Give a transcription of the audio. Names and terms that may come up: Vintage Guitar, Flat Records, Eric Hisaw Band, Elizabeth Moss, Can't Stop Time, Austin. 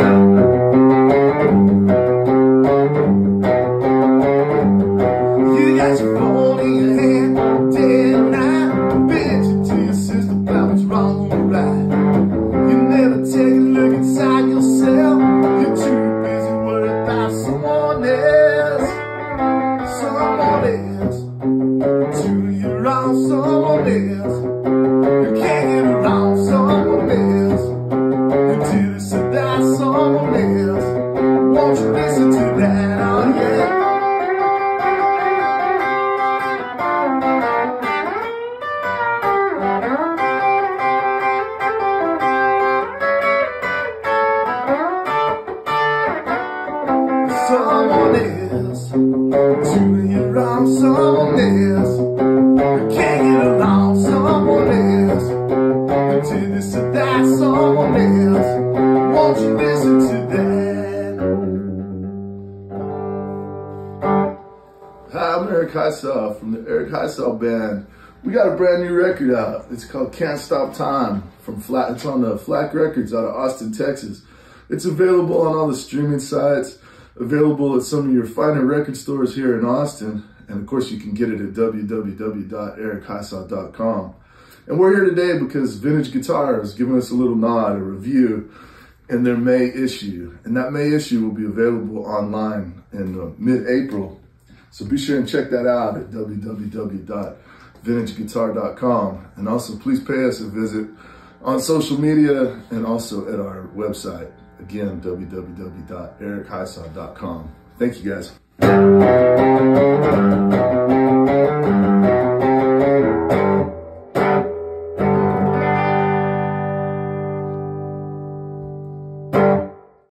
Hi, I'm Eric Hisaw from the Eric Hisaw Band. We got a brand new record out. It's called Can't Stop Time. It's on the Flat Records out of Austin, Texas. It's available on all the streaming sites, available at some of your finer record stores here in Austin. And of course you can get it at www.erichisaw.com. And we're here today because Vintage Guitar is giving us a little nod, a review, in their May issue. And that May issue will be available online in mid-April. So be sure and check that out at www.vintageguitar.com. And also please pay us a visit on social media and also at our website. Again, www.erichisaw.com. Thank you guys.